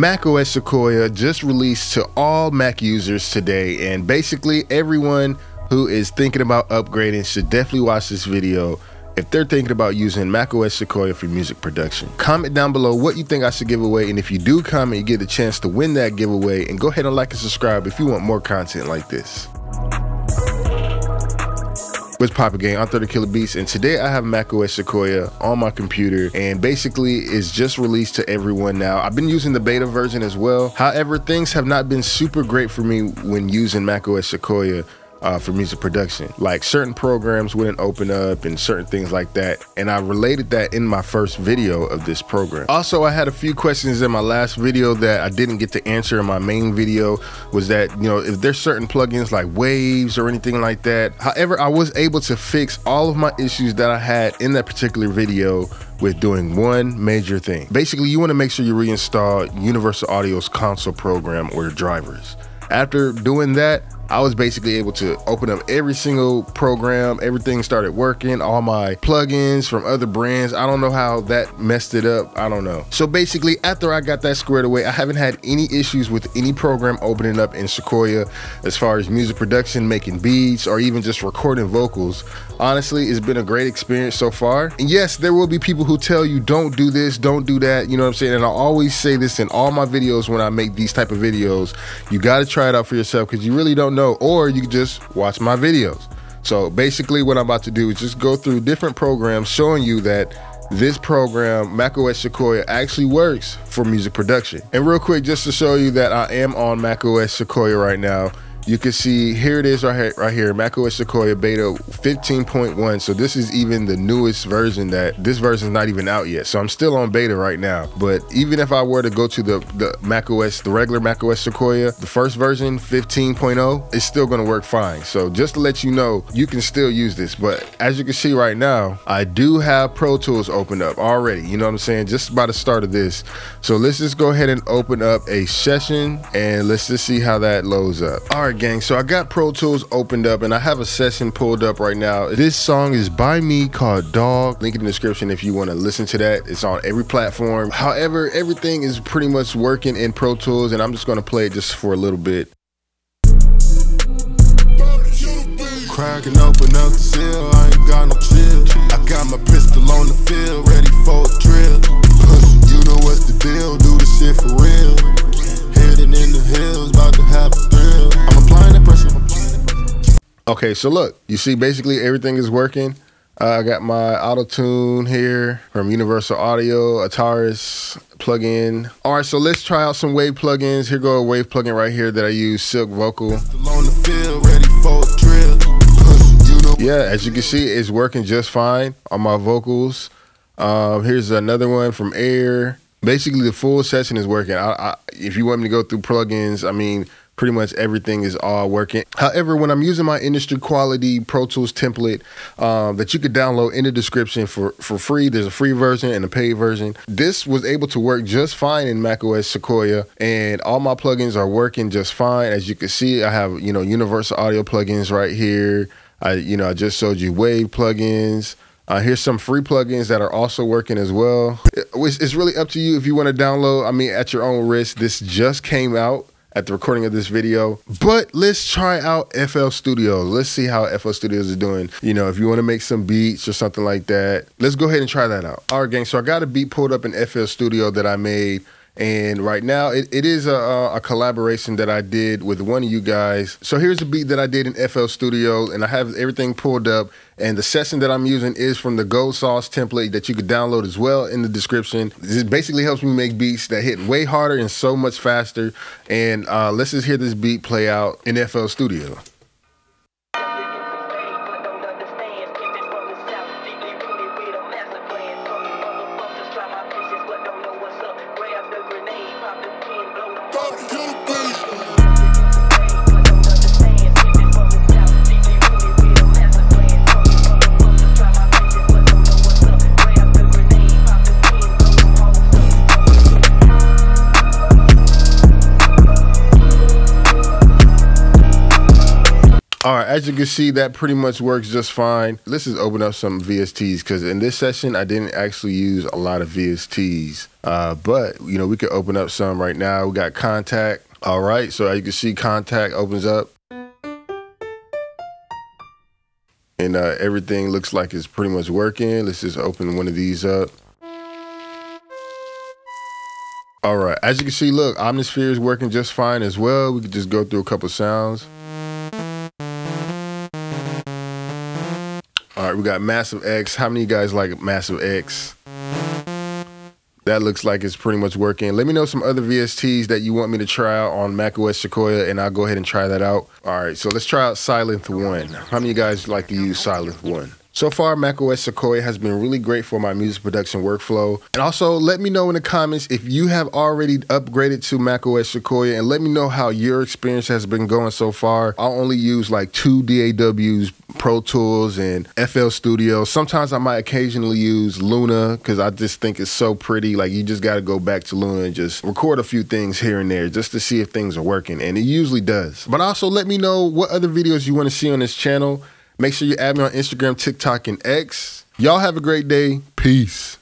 macOS Sequoia just released to all Mac users today, and basically everyone who is thinking about upgrading should definitely watch this video if they're thinking about using macOS Sequoia for music production. Comment down below what you think I should give away, and if you do comment, you get a chance to win that giveaway. And go ahead and like and subscribe if you want more content like this. What's poppin' gang? I'm 30KillaBeatz, and today I have macOS Sequoia on my computer, and basically it's just released to everyone now. I've been using the beta version as well. However, things have not been super great for me when using macOS Sequoia for music production. Like, certain programs wouldn't open up and certain things like that, and I related that in my first video of this program. Also, I had a few questions in my last video that I didn't get to answer in my main video, was that, you know, if there's certain plugins like Waves or anything like that. However, I was able to fix all of my issues that I had in that particular video with doing one major thing. Basically, you want to make sure you reinstall Universal Audio's console program or drivers. After doing that, I was basically able to open up every single program. Everything started working, all my plugins from other brands. I don't know how that messed it up, I don't know. So basically, after I got that squared away, I haven't had any issues with any program opening up in Sequoia as far as music production, making beats, or even just recording vocals. Honestly, it's been a great experience so far. And yes, there will be people who tell you, don't do this, don't do that, you know what I'm saying? And I always say this in all my videos when I make these type of videos, you gotta try it out for yourself, because you really don't know. Or you can just watch my videos. So basically what I'm about to do is just go through different programs, showing you that this program, macOS Sequoia, actually works for music production. And real quick, just to show you that I am on macOS Sequoia right now, you can see here it is right here, macOS Sequoia beta 15.1. So this is even the newest version. That this version's not even out yet, so I'm still on beta right now. But even if I were to go to the macOS, the regular macOS Sequoia, the first version 15.0, it's still gonna work fine. So just to let you know, you can still use this. But as you can see right now, I do have Pro Tools opened up already, you know what I'm saying, just by the start of this. So let's just go ahead and open up a session and let's just see how that loads up. All right, gang, so I got Pro Tools opened up and I have a session pulled up right now. This song is by me called Dog. Link in the description if you want to listen to that. It's on every platform. However, everything is pretty much working in Pro Tools, and I'm just going to play it just for a little bit. Cracking open up the seal, I ain't got no chill. I got my pistol on the field, ready for a drill. Cause you know what's the deal, do the shit for real. Heading in the hills, about to have a thrill. Okay, so look, you see basically everything is working. I got my Auto Tune here from Universal Audio, Ataris plugin. All right, so let's try out some Wave plugins. Here go a Wave plugin right here that I use, Silk Vocal. Yeah, as you can see, it's working just fine on my vocals. Here's another one from Air. Basically, the full session is working. If you want me to go through plugins, I mean, pretty much everything is all working. However, when I'm using my industry quality Pro Tools template that you could download in the description for free, there's a free version and a paid version. This was able to work just fine in macOS Sequoia, and all my plugins are working just fine. As you can see, I have, you know, Universal Audio plugins right here. I just showed you Wave plugins. Here's some free plugins that are also working as well. It's really up to you if you want to download, I mean, at your own risk. This just came out at the recording of this video, but let's try out FL Studio. Let's see how FL Studios is doing. You know, if you want to make some beats or something like that, let's go ahead and try that out. All right, gang, so I got a beat pulled up in FL Studio that I made, and right now it is a collaboration that I did with one of you guys. So here's a beat that I did in FL Studio, and I have everything pulled up, and the session that I'm using is from the Gold Sauce template that you could download as well in the description. This basically helps me make beats that hit way harder and so much faster. And let's just hear this beat play out in FL Studio. All right, as you can see, that pretty much works just fine. Let's just open up some VSTs, because in this session, I didn't actually use a lot of VSTs, but you know, we could open up some right now. We got Kontakt. All right, so as you can see, Kontakt opens up. And everything looks like it's pretty much working. Let's just open one of these up. All right, as you can see, look, Omnisphere is working just fine as well. We could just go through a couple sounds. All right, we got Massive X. How many of you guys like Massive X? That looks like it's pretty much working. Let me know some other VSTs that you want me to try out on macOS Sequoia, and I'll go ahead and try that out. All right, so let's try out Silent One. How many of you guys like to use Silent One? So far, macOS Sequoia has been really great for my music production workflow. And also, let me know in the comments if you have already upgraded to macOS Sequoia, and let me know how your experience has been going so far. I'll only use like 2 DAWs, Pro Tools, and FL Studio. Sometimes I might occasionally use Luna because I just think it's so pretty. Like, you just got to go back to Luna and just record a few things here and there just to see if things are working. And it usually does. But also, let me know what other videos you want to see on this channel. Make sure you add me on Instagram, TikTok, and X. Y'all have a great day. Peace.